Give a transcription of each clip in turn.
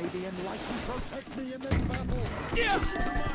May the enlightened protect me in this battle.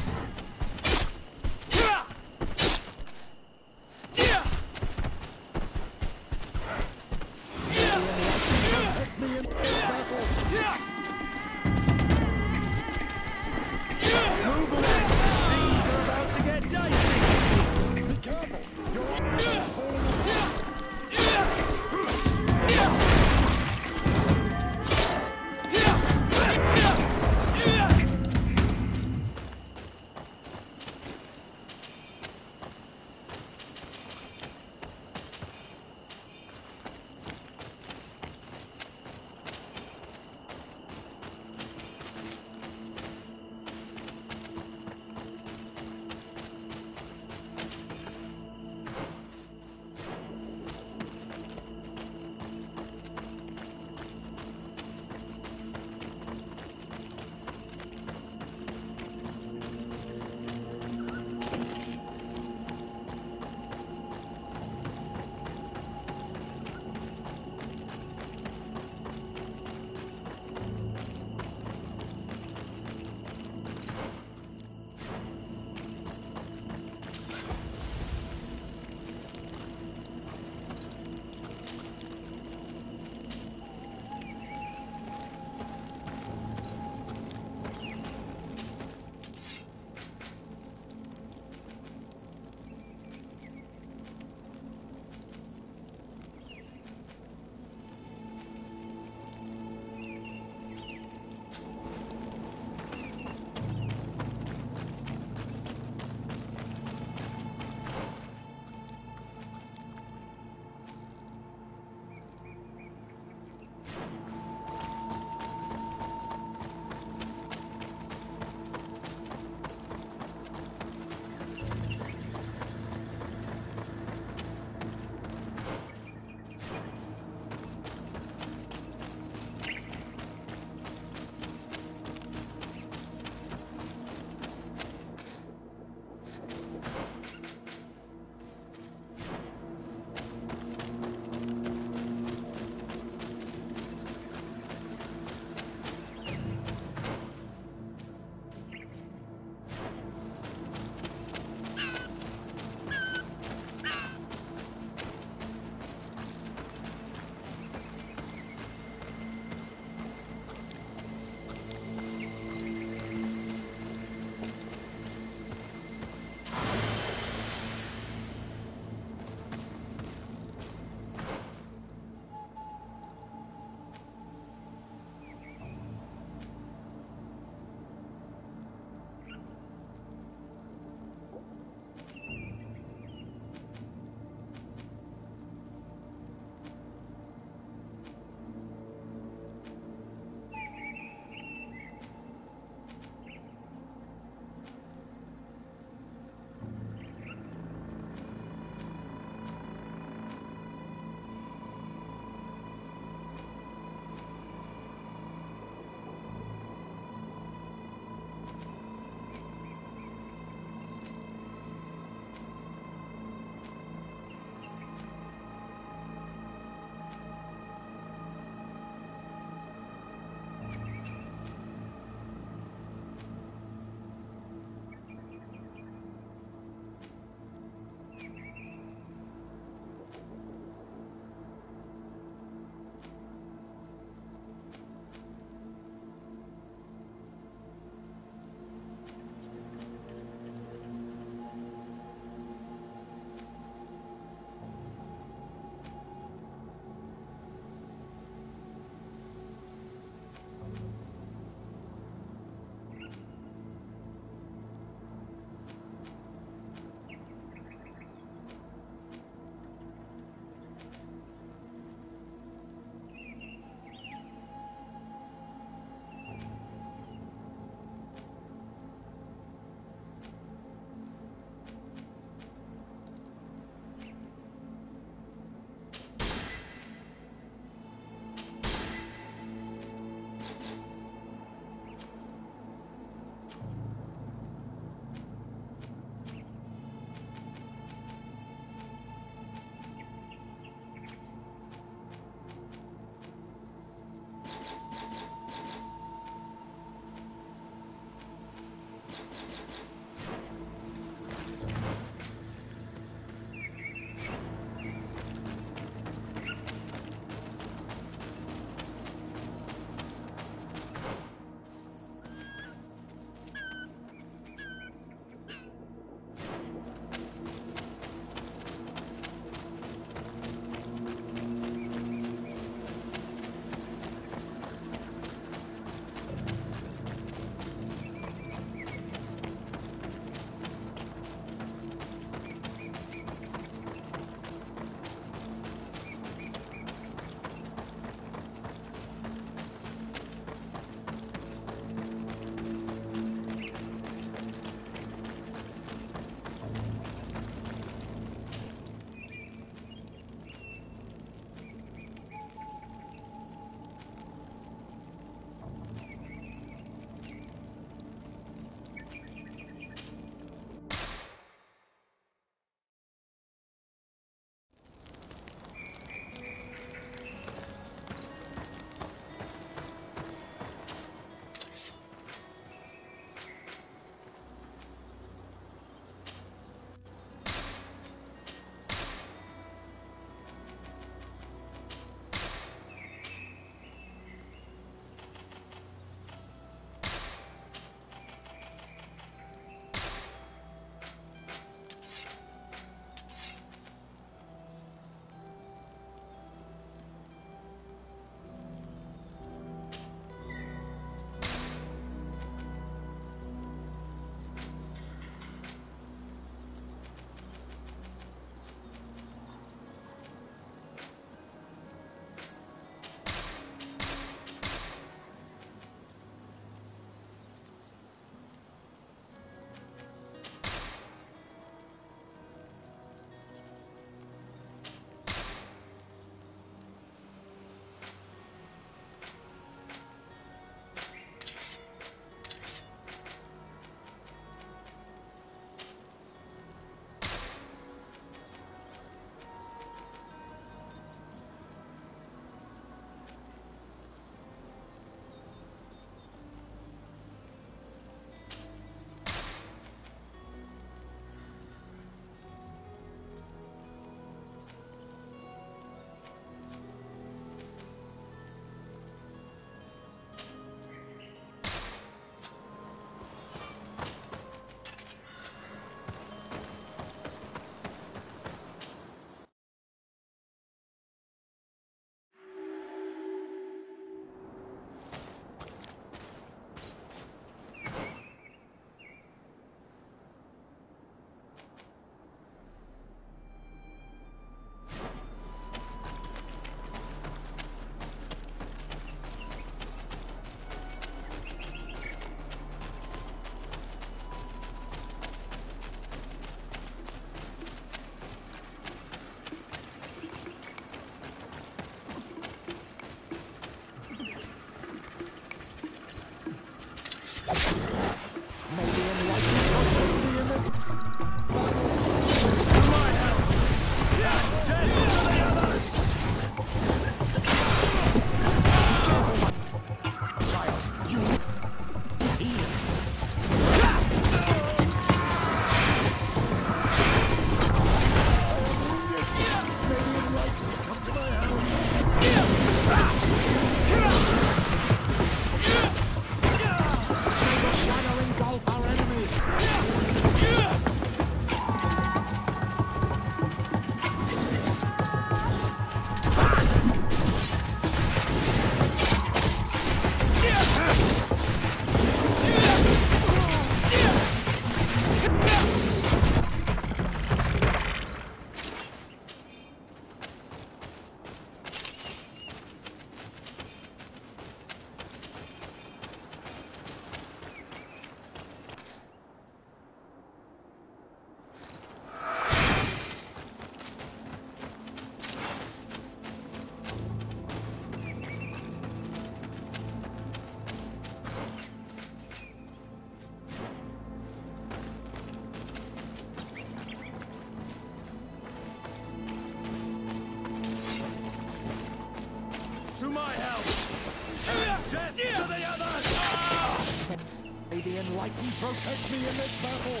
Protect me in this battle!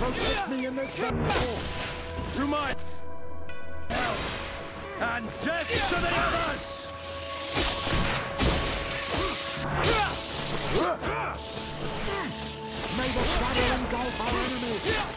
Protect me in this battle! To my hell! And death to the others! May the shadow engulf our enemies!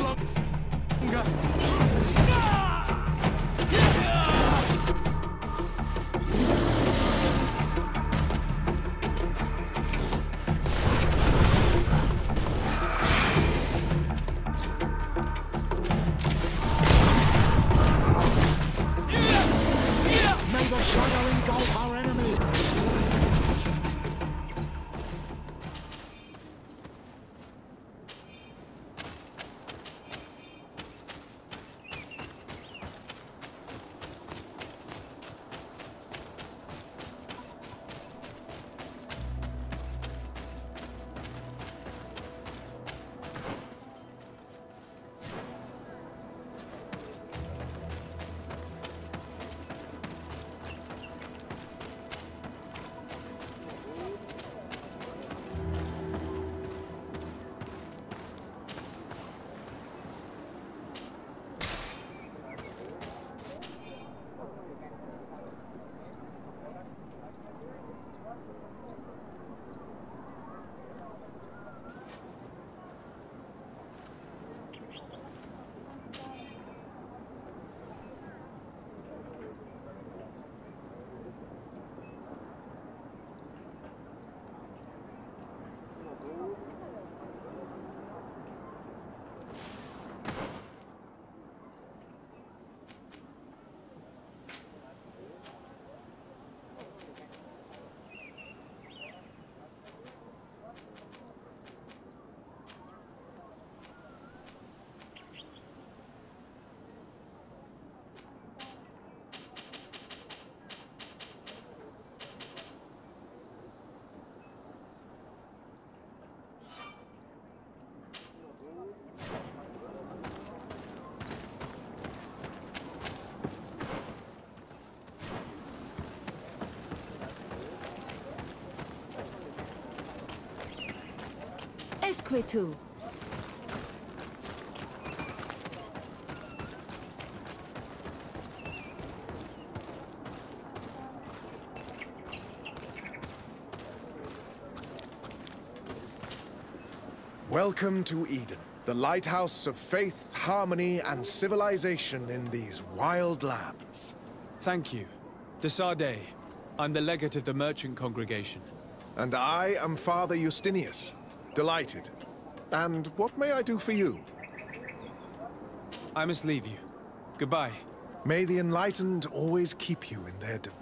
Longer. Esquetu. Welcome to Eden, the lighthouse of faith, harmony, and civilization in these wild lands. Thank you. De Sardet, I'm the legate of the merchant congregation. And I am Father Eustinius. Delighted. And what may I do for you? I must leave you. Goodbye. May the enlightened always keep you in their devotion.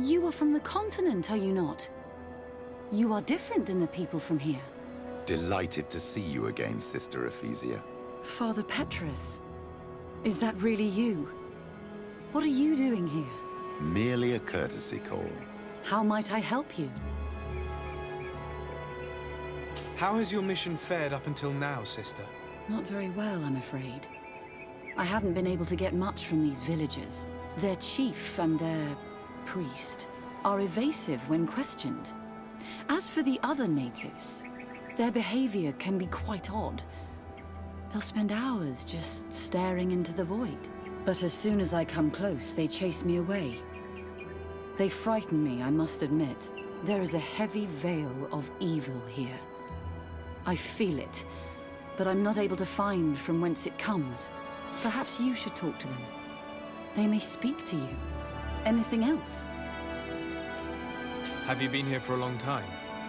You are from the continent, are you not? You are different than the people from here. Delighted to see you again, Sister Ephesia. Father Petrus, is that really you? What are you doing here? Merely a courtesy call. How might I help you? How has your mission fared up until now, Sister? Not very well, I'm afraid. I haven't been able to get much from these villagers. Their chief and their priest are evasive when questioned. As for the other natives, their behavior can be quite odd. They'll spend hours just staring into the void. But as soon as I come close, they chase me away. They frighten me, I must admit. There is a heavy veil of evil here. I feel it, but I'm not able to find from whence it comes. Perhaps you should talk to them. They may speak to you. Anything else? Have you been here for a long time?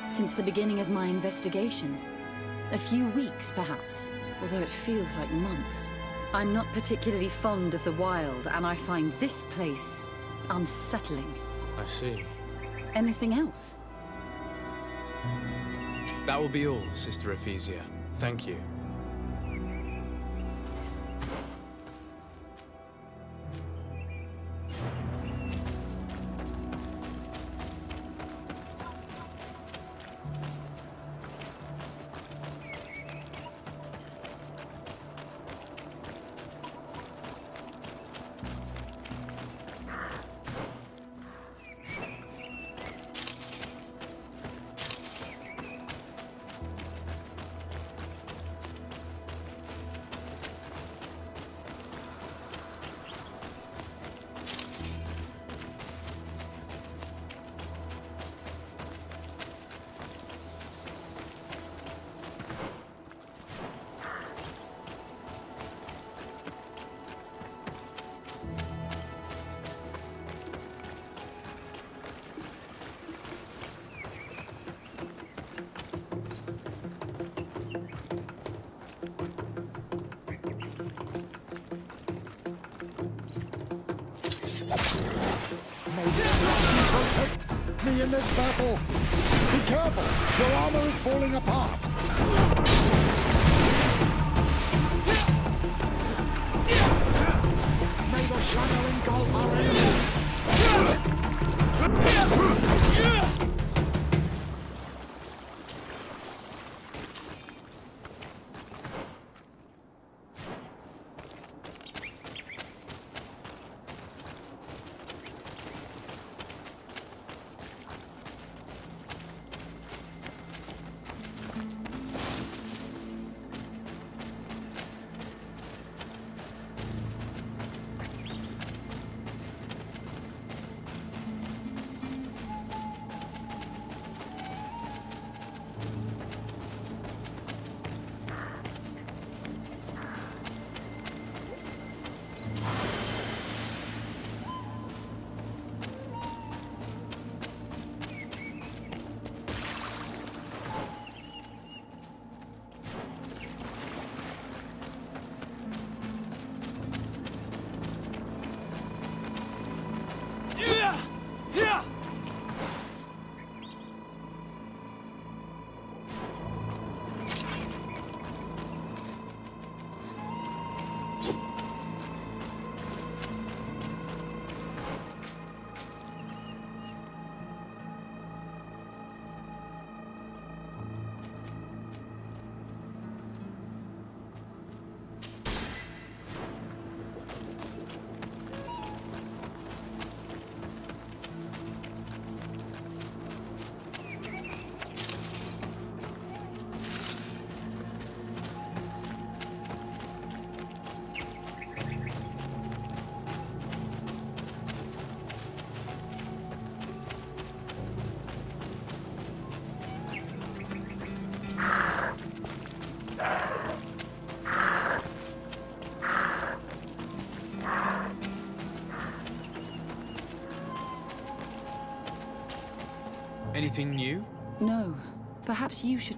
Since the beginning of my investigation. A few weeks, perhaps, although it feels like months. I'm not particularly fond of the wild, and I find this place unsettling. I see. Anything else? That will be all, Sister Ephesia. Thank you. In this battle, be careful! Your armor is falling apart! May the shadow engulf our Anything new? No. Perhaps you should...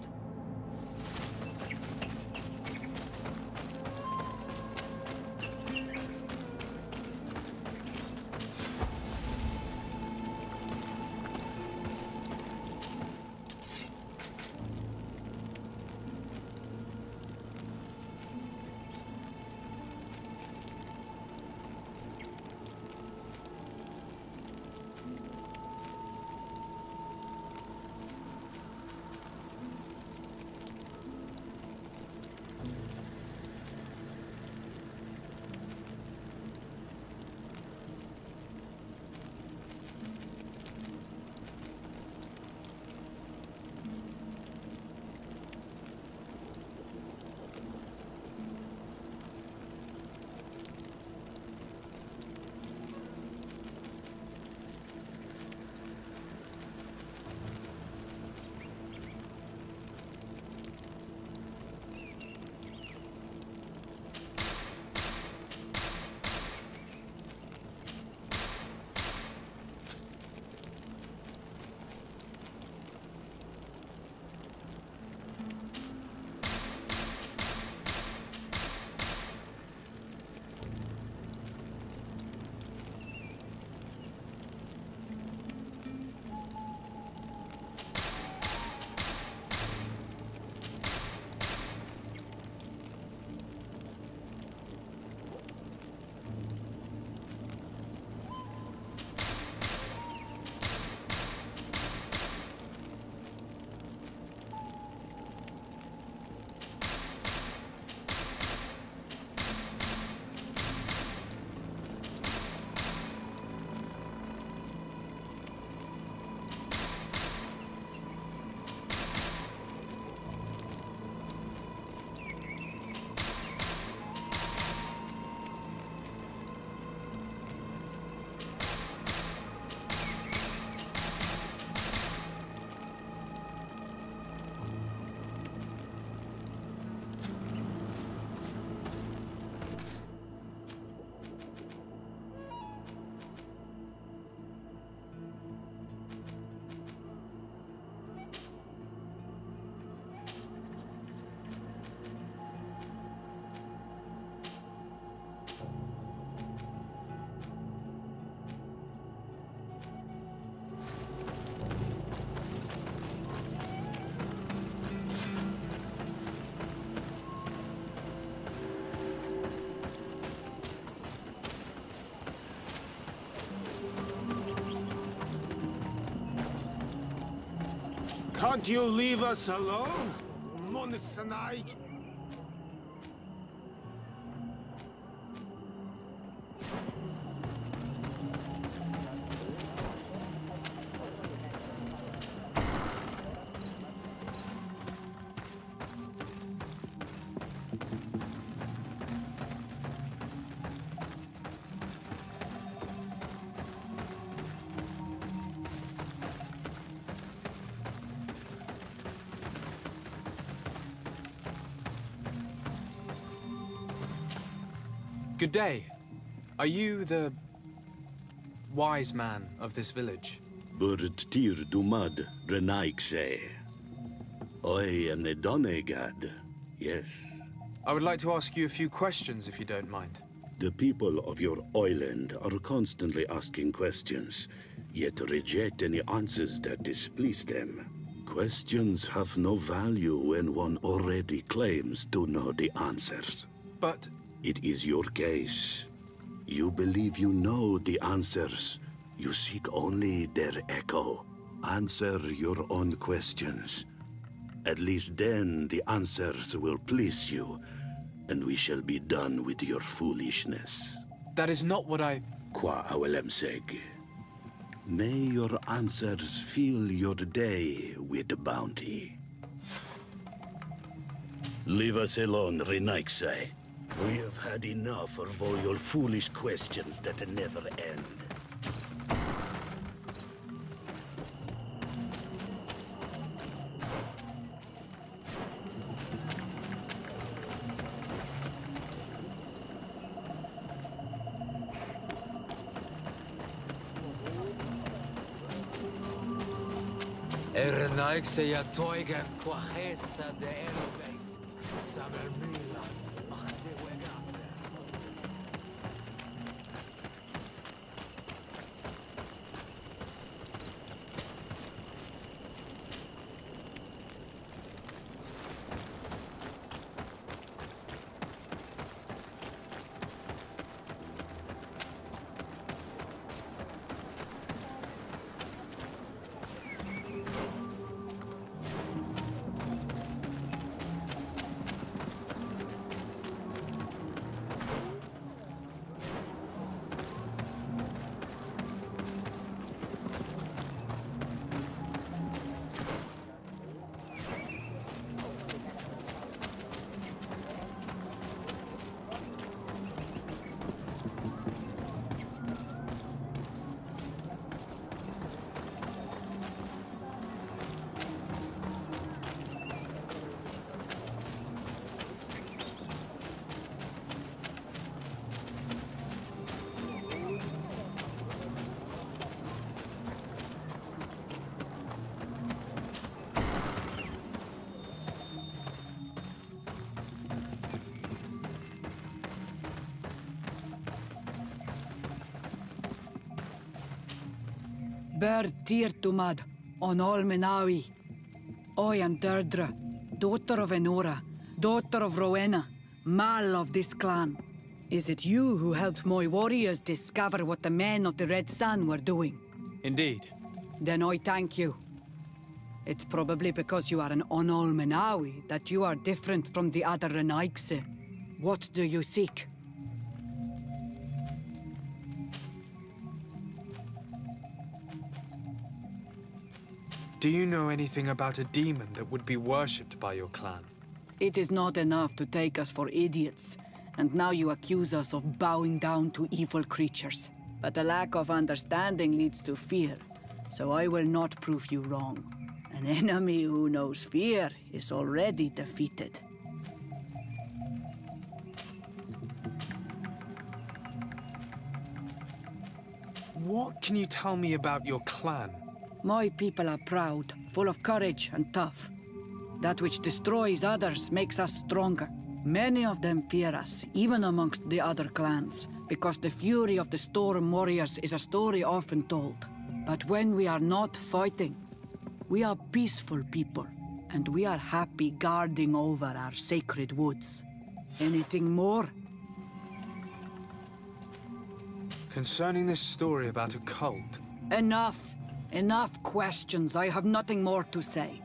Can't you leave us alone, Monsanite? Good day. Are you the wise man of this village? Burtir Dumad Renaixe. I am the Donegad, yes. I would like to ask you a few questions, if you don't mind. The people of your island are constantly asking questions, yet reject any answers that displease them. Questions have no value when one already claims to know the answers. But... it is your case. You believe you know the answers. You seek only their echo. Answer your own questions. At least then the answers will please you, and we shall be done with your foolishness. That is not what I... Kwa awelemseg. May your answers fill your day with bounty. Leave us alone, Renaixe. We have had enough of all your foolish questions that never end. Bertirtumad, Onolmenawi. I am Dirdra, daughter of Enora, daughter of Rowena, mal of this clan. Is it you who helped my warriors discover what the men of the Red Sun were doing? Indeed. Then I thank you. It's probably because you are an Onolmenawi that you are different from the other Renaixe. What do you seek? Do you know anything about a demon that would be worshipped by your clan? It is not enough to take us for idiots, and now you accuse us of bowing down to evil creatures. But a lack of understanding leads to fear, so I will not prove you wrong. An enemy who knows fear is already defeated. What can you tell me about your clan? My people are proud, full of courage and tough. That which destroys others makes us stronger. Many of them fear us, even amongst the other clans, because the fury of the storm warriors is a story often told. But when we are not fighting, we are peaceful people, and we are happy guarding over our sacred woods. Anything more? Concerning this story about a cult... Enough! Enough questions, I have nothing more to say.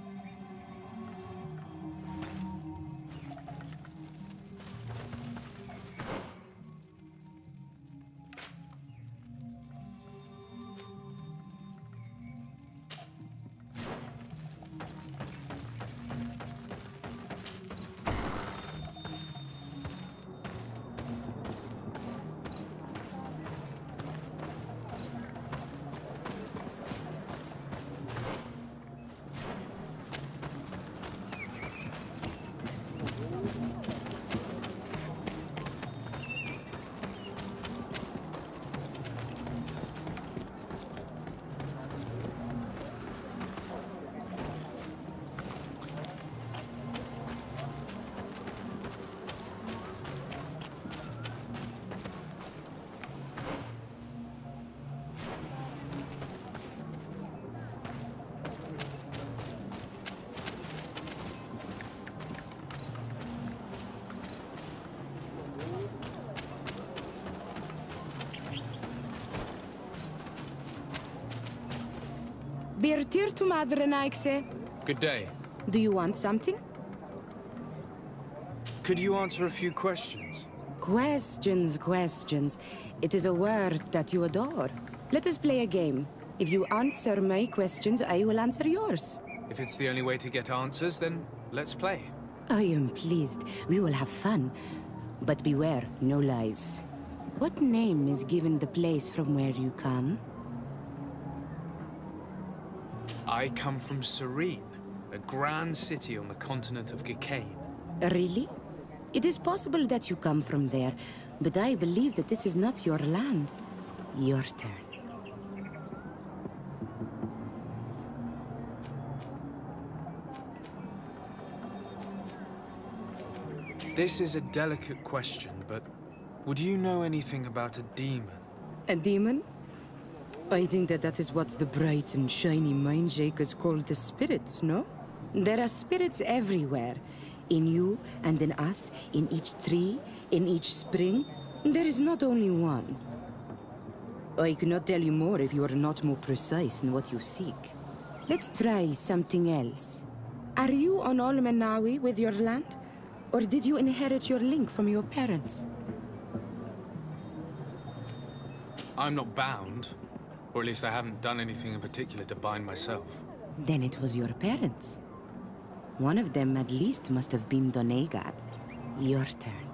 Birtir to Mother Naikse. Good day. Do you want something? Could you answer a few questions? Questions, questions. It is a word that you adore. Let us play a game. If you answer my questions, I will answer yours. If it's the only way to get answers, then let's play. I am pleased. We will have fun. But beware, no lies. What name is given the place from where you come? I come from Serene, a grand city on the continent of Gicane. Really? It is possible that you come from there, but I believe that this is not your land. Your turn. This is a delicate question, but would you know anything about a demon? A demon? I think that is what the bright and shiny Mindshakers call the spirits, no? There are spirits everywhere. In you and in us, in each tree, in each spring. There is not only one. I cannot tell you more if you are not more precise in what you seek. Let's try something else. Are you on Onolmenawi with your land? Or did you inherit your link from your parents? I'm not bound. Or at least I haven't done anything in particular to bind myself. Then it was your parents. One of them at least must have been Donegad. Your turn.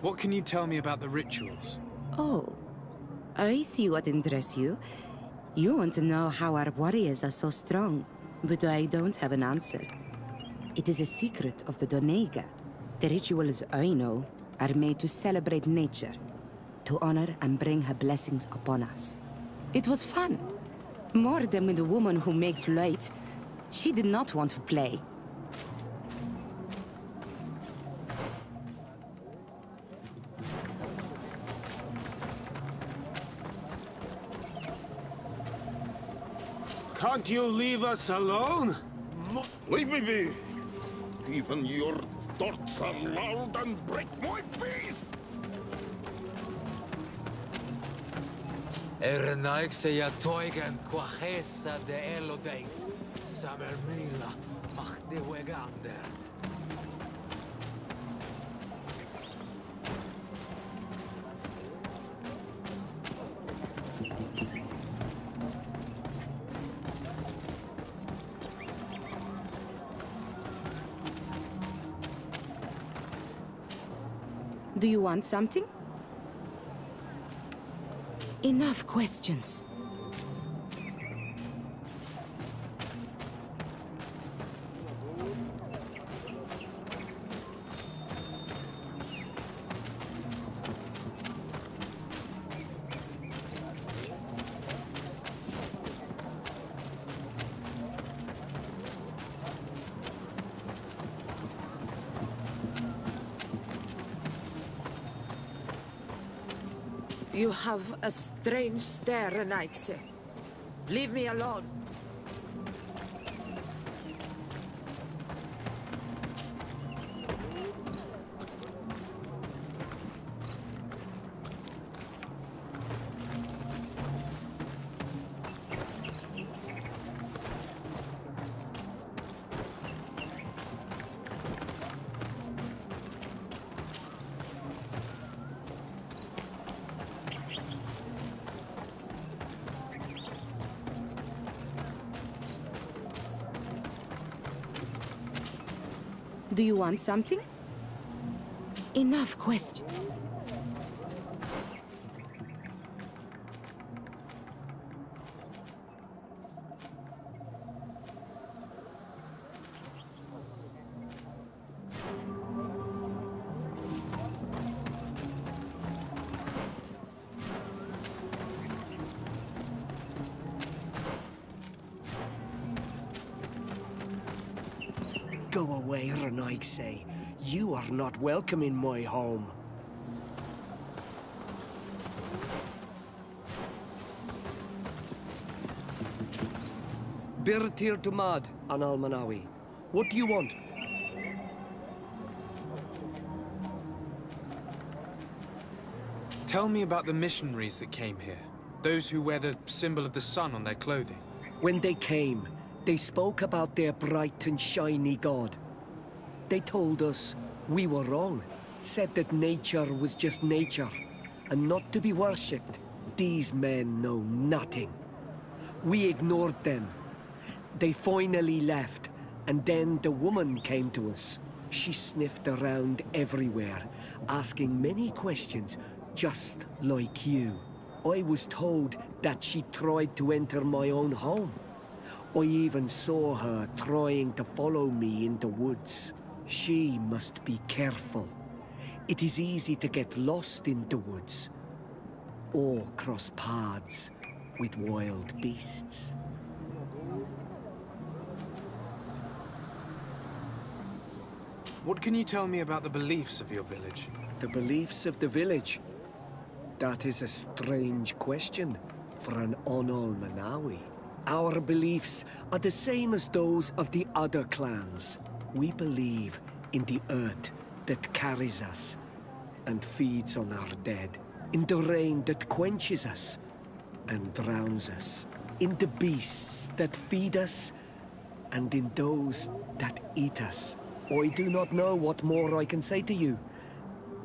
What can you tell me about the rituals? Oh, I see what interests you. You want to know how our warriors are so strong. But I don't have an answer. It is a secret of the Donegad. The rituals I know are made to celebrate nature, to honor and bring her blessings upon us. It was fun. More than with the woman who makes light. She did not want to play. Can't you leave us alone? Leave me be! Even your thoughts are loud and break my peace! Renaixe ja toigen quachesa de elodes, samermila mach de wegander. Do you want something? Enough questions. You have a strange stare, Naikse. Leave me alone. Do you want something? Enough questions. Go away, Renaixe. You are not welcome in my home. Birtir to Mad, Onolmenawi. What do you want? Tell me about the missionaries that came here. Those who wear the symbol of the sun on their clothing. When they came, they spoke about their bright and shiny god. They told us we were wrong, said that nature was just nature, and not to be worshipped. These men know nothing. We ignored them. They finally left, and then the woman came to us. She sniffed around everywhere, asking many questions, just like you. I was told that she tried to enter my own home. I even saw her trying to follow me in the woods. She must be careful. It is easy to get lost in the woods, or cross paths with wild beasts. What can you tell me about the beliefs of your village? The beliefs of the village? That is a strange question for an Onolmenawi. Our beliefs are the same as those of the other clans. We believe in the earth that carries us and feeds on our dead, in the rain that quenches us and drowns us, in the beasts that feed us, and in those that eat us. I do not know what more I can say to you.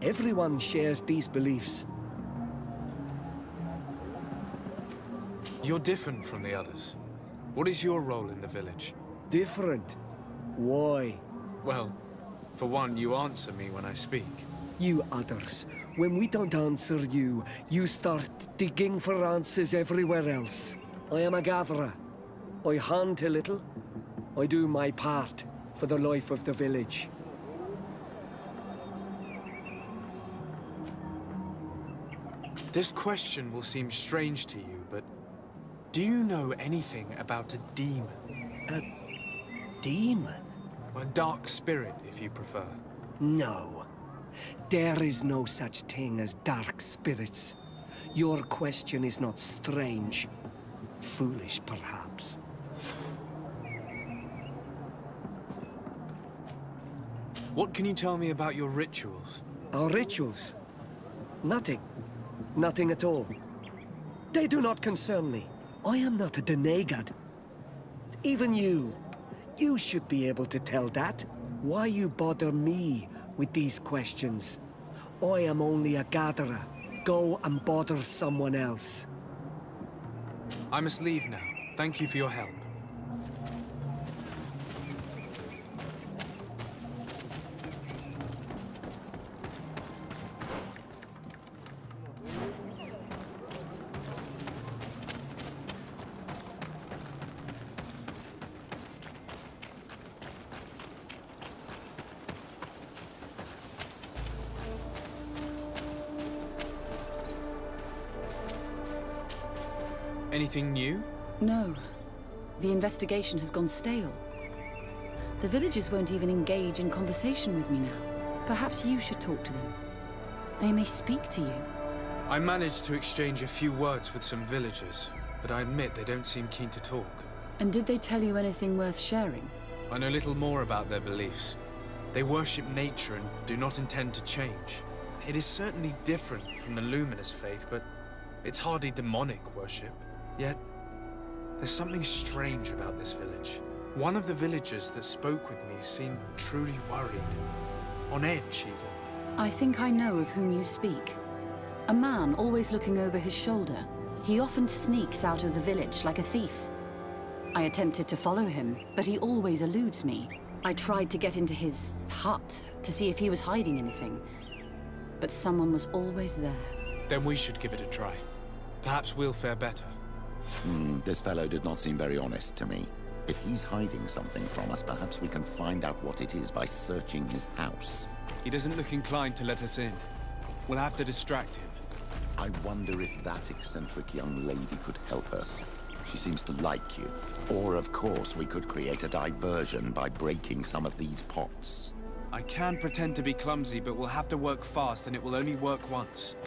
Everyone shares these beliefs. You're different from the others. What is your role in the village? Different? Why? Well, for one, you answer me when I speak. You others, when we don't answer you, you start digging for answers everywhere else. I am a gatherer. I hunt a little. I do my part for the life of the village. This question will seem strange to you, but do you know anything about a demon? A demon? A dark spirit, if you prefer. No. There is no such thing as dark spirits. Your question is not strange. Foolish, perhaps. What can you tell me about your rituals? Our rituals? Nothing. Nothing at all. They do not concern me. I am not a Donegad. Even you. You should be able to tell that. Why you bother me with these questions? I am only a gatherer. Go and bother someone else. I must leave now. Thank you for your help. Anything new? No. The investigation has gone stale. The villagers won't even engage in conversation with me now. Perhaps you should talk to them. They may speak to you. I managed to exchange a few words with some villagers, but I admit they don't seem keen to talk. And did they tell you anything worth sharing? I know little more about their beliefs. They worship nature and do not intend to change. It is certainly different from the luminous faith, but it's hardly demonic worship. Yet, there's something strange about this village. One of the villagers that spoke with me seemed truly worried. On edge, even. I think I know of whom you speak. A man always looking over his shoulder. He often sneaks out of the village like a thief. I attempted to follow him, but he always eludes me. I tried to get into his hut to see if he was hiding anything, but someone was always there. Then we should give it a try. Perhaps we'll fare better. This fellow did not seem very honest to me. If he's hiding something from us, perhaps we can find out what it is by searching his house. He doesn't look inclined to let us in. We'll have to distract him. I wonder if that eccentric young lady could help us. She seems to like you. Or, of course, we could create a diversion by breaking some of these pots. I can pretend to be clumsy, but we'll have to work fast, and it will only work once.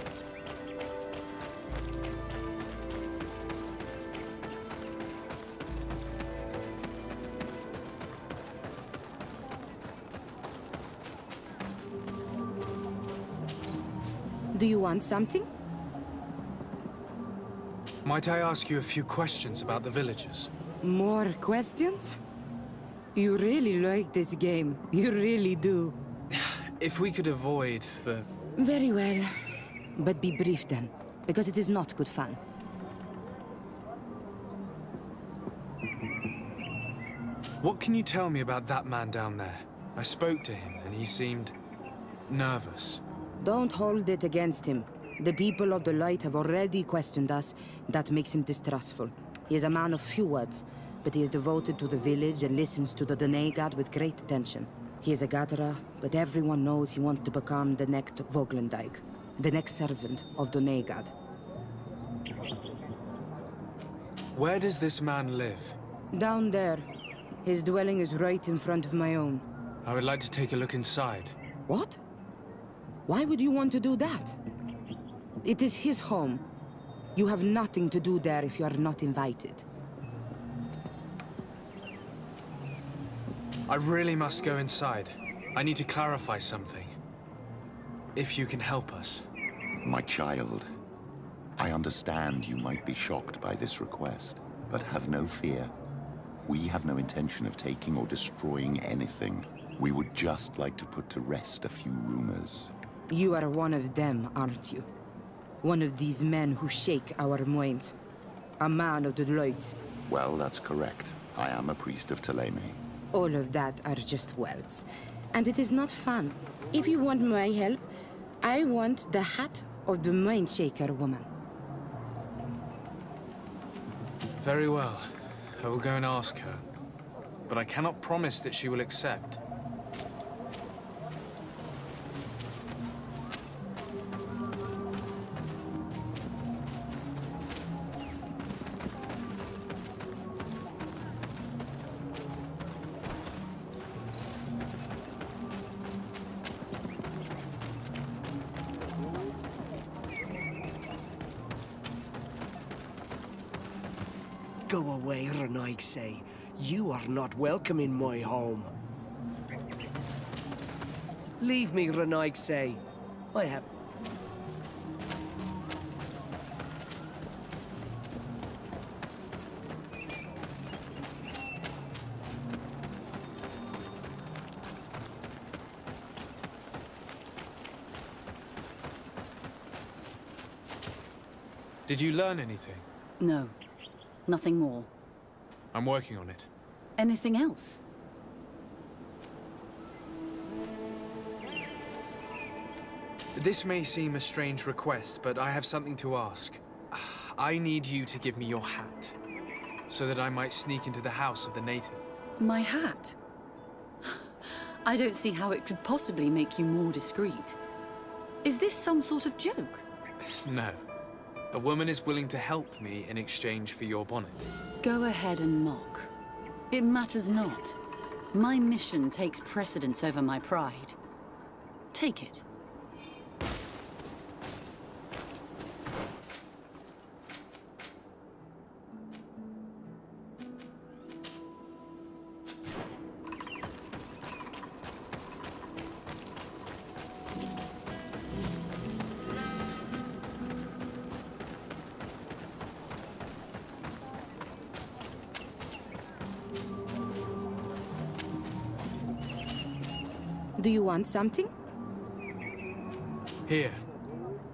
Do you want something? Might I ask you a few questions about the villagers? More questions? You really like this game. You really do. If we could avoid the... Very well. But be brief then, because it is not good fun. What can you tell me about that man down there? I spoke to him and he seemed... nervous. Don't hold it against him. The people of the Light have already questioned us. That makes him distrustful. He is a man of few words, but he is devoted to the village and listens to the Donegad with great attention. He is a gatherer, but everyone knows he wants to become the next Voglendijk, the next servant of Donegad. Where does this man live? Down there. His dwelling is right in front of my own. I would like to take a look inside. What? Why would you want to do that? It is his home. You have nothing to do there if you are not invited. I really must go inside. I need to clarify something. If you can help us. My child, I understand you might be shocked by this request, but have no fear. We have no intention of taking or destroying anything. We would just like to put to rest a few rumors. You are one of them, aren't you? One of these men who shake our minds. A man of the Light. Well, that's correct. I am a priest of Telemi. All of that are just words. And it is not fun. If you want my help, I want the hat of the Mindshaker woman. Very well. I will go and ask her. But I cannot promise that she will accept. Go away, Renaixe. You are not welcome in my home. Leave me, Renaixe. I have... Did you learn anything? No. Nothing more. I'm working on it. Anything else? This may seem a strange request, but I have something to ask. I need you to give me your hat, so that I might sneak into the house of the native. My hat? I don't see how it could possibly make you more discreet. Is this some sort of joke? No. A woman is willing to help me in exchange for your bonnet. Go ahead and mock. It matters not. My mission takes precedence over my pride. Take it. Do you want something? Here.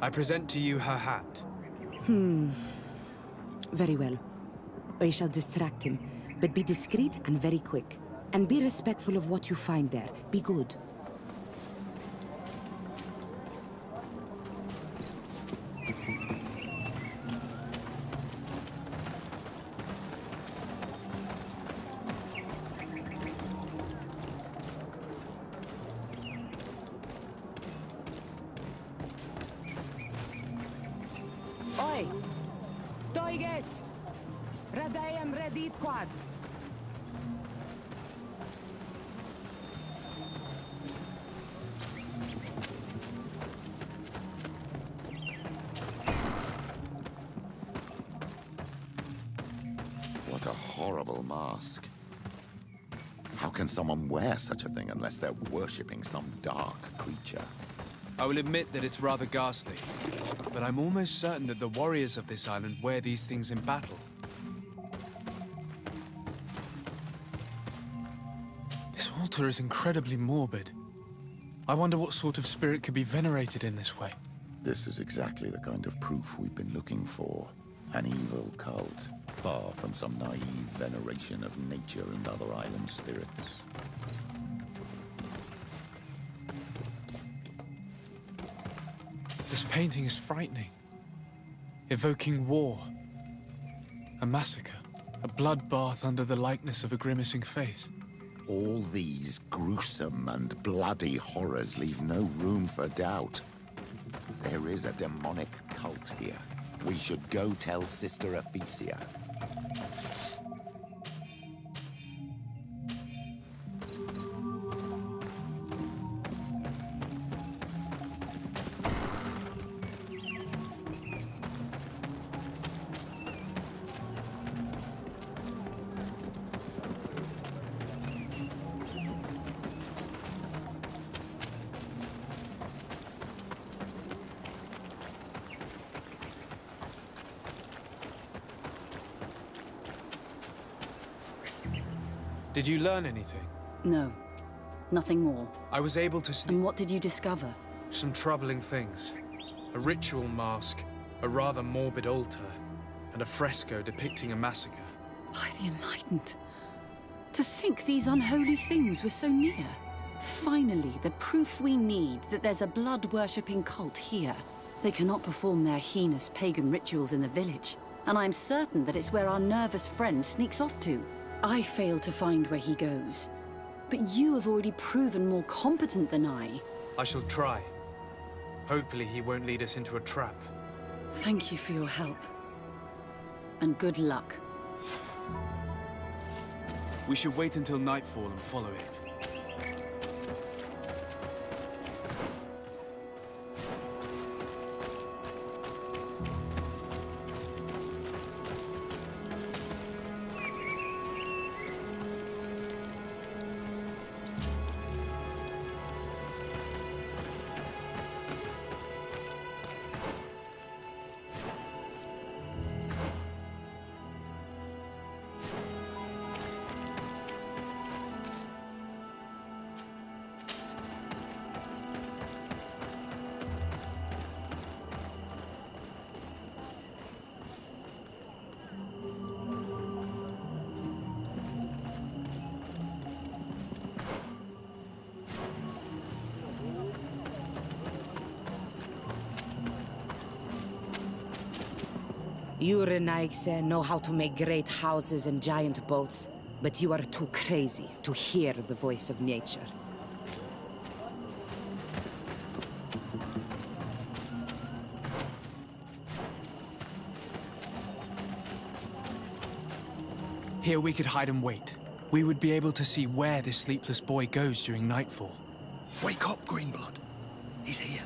I present to you her hat. Very well. I shall distract him, but be discreet and very quick. And be respectful of what you find there. Be good. What a horrible mask. How can someone wear such a thing unless they're worshipping some dark creature? I will admit that it's rather ghastly, but I'm almost certain that the warriors of this island wear these things in battle. This altar is incredibly morbid. I wonder what sort of spirit could be venerated in this way. This is exactly the kind of proof we've been looking for. An evil cult, far from some naive veneration of nature and other island spirits. This painting is frightening, evoking war, a massacre, a bloodbath under the likeness of a grimacing face. All these gruesome and bloody horrors leave no room for doubt. There is a demonic cult here. We should go tell Sister Ephesia. Did you learn anything? No, nothing more. I was able to sneak. And what did you discover? Some troubling things. A ritual mask, a rather morbid altar, and a fresco depicting a massacre. By the Enlightened. To think these unholy things were so near. Finally, the proof we need that there's a blood-worshipping cult here. They cannot perform their heinous pagan rituals in the village, and I'm certain that it's where our nervous friend sneaks off to. I failed to find where he goes, but you have already proven more competent than I. I shall try. Hopefully he won't lead us into a trap. Thank you for your help, and good luck. We should wait until nightfall and follow it. You, Renaixe, know how to make great houses and giant boats, but you are too crazy to hear the voice of nature. Here we could hide and wait. We would be able to see where this sleepless boy goes during nightfall. Wake up, Greenblood. He's here.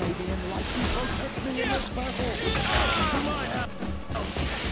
May the Enlightened protect me in this battle! To my hand!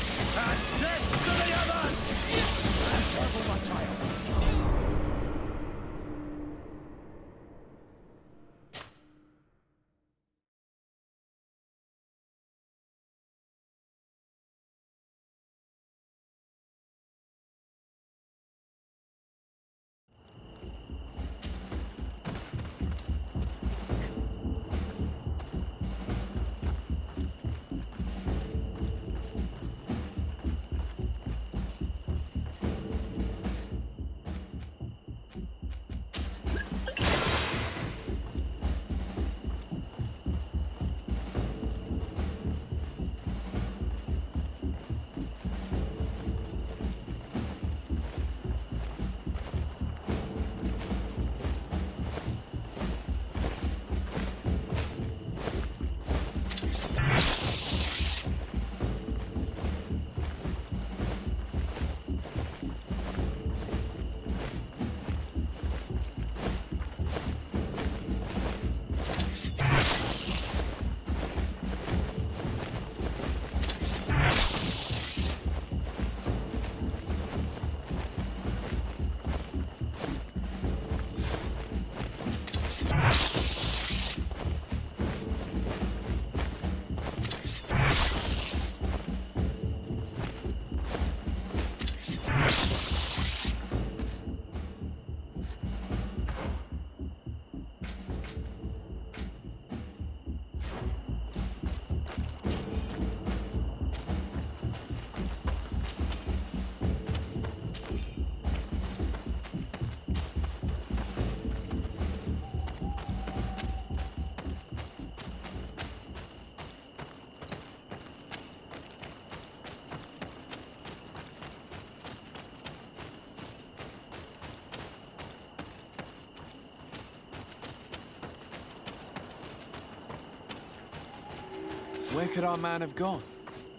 Where could our man have gone?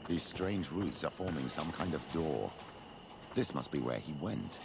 These strange roots are forming some kind of door. This must be where he went.